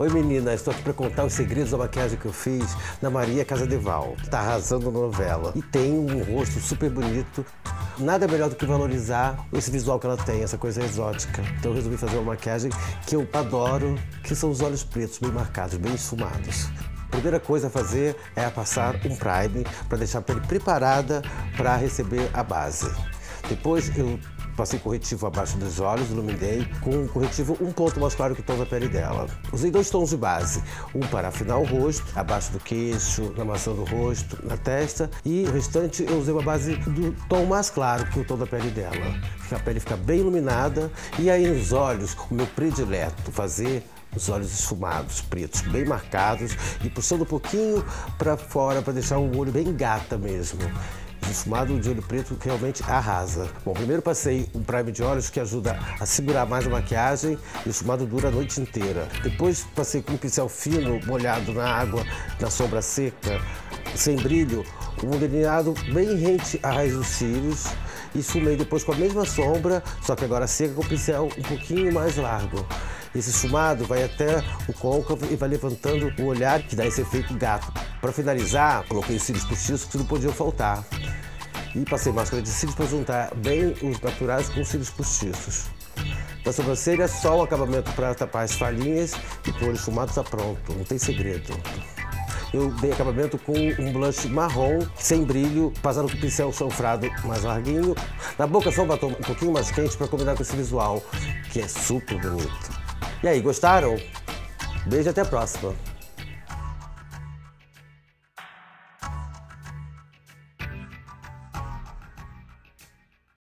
Oi meninas, estou aqui para contar os segredos da maquiagem que eu fiz na Maria Casadevall, que está arrasando na novela. E tem um rosto super bonito. Nada melhor do que valorizar esse visual que ela tem, essa coisa exótica. Então eu resolvi fazer uma maquiagem que eu adoro, que são os olhos pretos bem marcados, bem esfumados. A primeira coisa a fazer é passar um primer para deixar a pele preparada para receber a base. Depois eu passei corretivo abaixo dos olhos, iluminei com um corretivo um ponto mais claro que o tom da pele dela. Usei dois tons de base, um para afinar o rosto, abaixo do queixo, na maçã do rosto, na testa, e o restante eu usei uma base do tom mais claro que o tom da pele dela. A pele fica bem iluminada e aí nos olhos, o meu predileto, fazer os olhos esfumados, pretos, bem marcados e puxando um pouquinho para fora para deixar o olho bem gata mesmo. Esfumado de olho preto que realmente arrasa. Bom, primeiro passei um primer de olhos que ajuda a segurar mais a maquiagem e o esfumado dura a noite inteira. Depois passei com um pincel fino, molhado na água, na sombra seca, sem brilho, um delineado bem rente à raiz dos cílios e esfumei depois com a mesma sombra, só que agora seca com o pincel um pouquinho mais largo. Esse esfumado vai até o côncavo e vai levantando o olhar que dá esse efeito gato. Para finalizar, coloquei os cílios postiços que não podiam faltar. E passei máscara de cílios para juntar bem os naturais com os cílios postiços. Na sobrancelha, só o acabamento para tapar as falhinhas e com o olho esfumado está pronto, não tem segredo. Eu dei acabamento com um blush marrom, sem brilho, passando com o pincel chanfrado mais larguinho. Na boca só um batom um pouquinho mais quente para combinar com esse visual, que é super bonito. E aí, gostaram? Beijo e até a próxima!